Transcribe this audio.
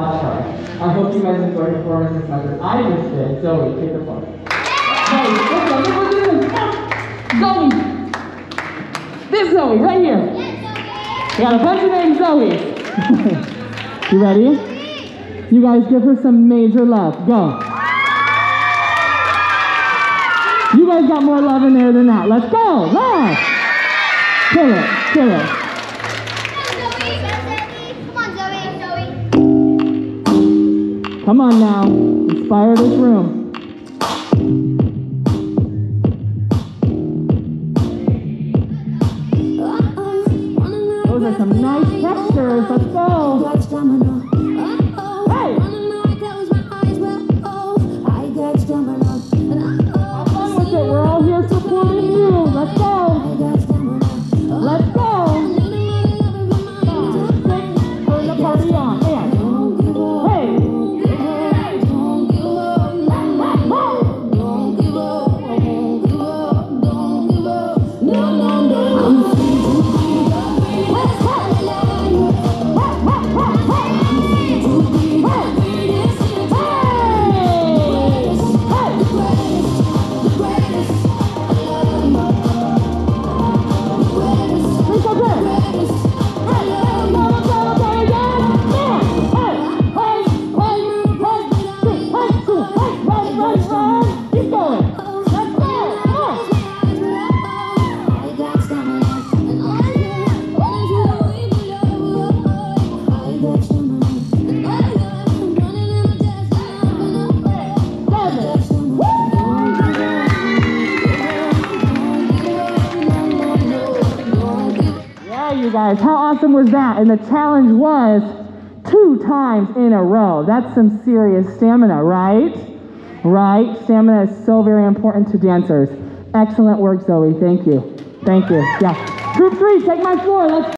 I hope you guys enjoyed the performance as much as I just did. Zoe, take the floor. Zoe! This Zoe, right here. We got a bunch of names, Zoe. You ready? You guys give her some major love. Go. You guys got more love in there than that. Let's go. Love. Kill it. Kill it. Come on now, inspire this room. Those are some nice textures, let's go. Guys, how awesome was that? And the challenge was 2 times in a row. That's some serious stamina, right? Right? Stamina is so very important to dancers. Excellent work, Zoe. Thank you. Thank you. Yeah. Group 3, take my floor. Let's